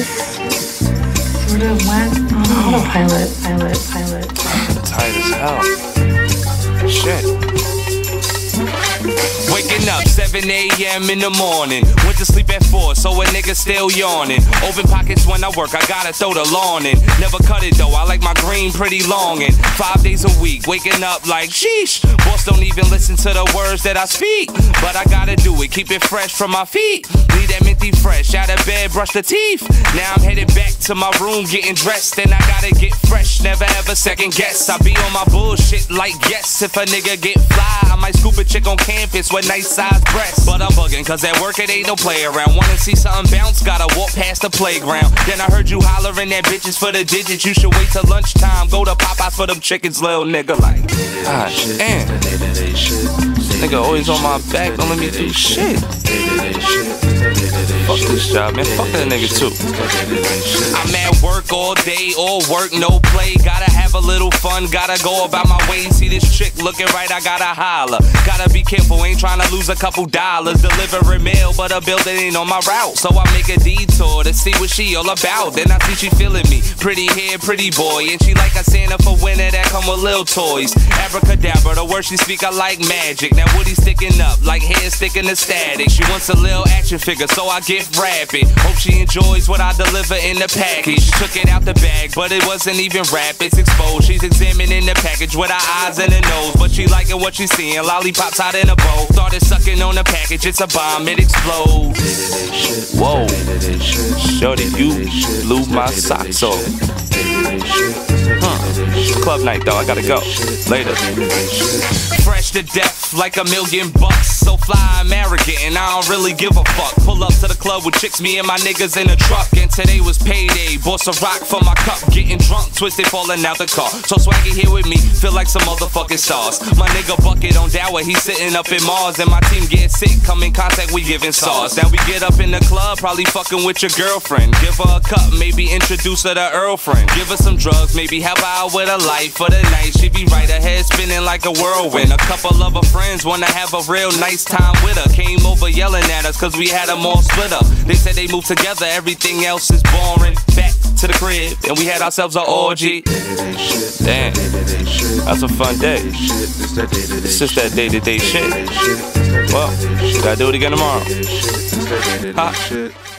It's sort of went on autopilot. I'm tired as hell. Shit. Waking up 7 a.m. in the morning. Went to sleep at 4, so a nigga still yawning. Open pockets when I work, I gotta throw the lawn in. Never cut it though, I like my green pretty long. And 5 days a week, waking up like sheesh. Boss don't even listen to the words that I speak, but I gotta do it, keep it fresh from my feet. Leave that minty fresh, out of bed, brush the teeth. Now I'm headed back to my room, getting dressed. And I gotta get fresh, never ever second guess. I be on my bullshit like yes. If a nigga get fly, I might scoop a chick on campus with nice size breasts. But I'm bugging, cause at work it ain't no play around. Wanna see something bounce, gotta walk past the playground. Then I heard you hollering at bitches for the digits. You should wait till lunchtime, go to Popeyes for them chickens, little nigga. Like, ah, damn. Nigga always on my back, don't let me do shit. Fuck this job, man, fuck that nigga too. I'm at work all day, all work, no play. Gotta have a little fun, gotta go about my way. See this chick looking right, I gotta holler. Gotta be careful, ain't tryna lose a couple dollars. Delivering mail, but her bill ain't on my route. So I make a detour to see what she all about. Then I see she feeling me, pretty hair, pretty boy. And she like a Santa for winter that come with little toys. Abracadabra, the words she speak I like magic. Now Woody sticking up, like hair sticking to static. She wants a little action figure, so I get rapping. Hope she enjoys what I deliver in the package. She took it out the bag, but it wasn't even wrapped. It's exposed, she's examining the package with her eyes and her nose. But she liking what she's seeing, lollipops out in a bowl. Started sucking on the package, it's a bomb, it explodes. Whoa, shorty, you blew my socks off. Huh, club night though, I gotta go. Later. Fresh to death, like $1 million bucks. So fly, I'm arrogant, and I don't really give a fuck. Pull up to the club with chicks, me and my niggas in a truck. And today was payday, bought a rock for my cup. Getting drunk, twisted, falling out the car. So swaggy here with me, feel like some motherfucking stars. My nigga Bucket on Dower, he's sitting up in Mars. And my team get sick, come in contact, we giving sauce. Now we get up in the club, probably fucking with your girlfriend. Give her a cup, maybe introduce her to Earl friend. Give her some drugs, maybe help her out with her life for the night. She be right, her head spinning like a whirlwind. A couple of her friends wanna have a real nice time with her. Came over yelling at us, cause we had them all split up. They said they moved together, everything else is boring. Back to the crib, and we had ourselves an orgy. Damn, that's a fun day. It's just that day-to-day shit. Well, gotta do it again tomorrow. Ha.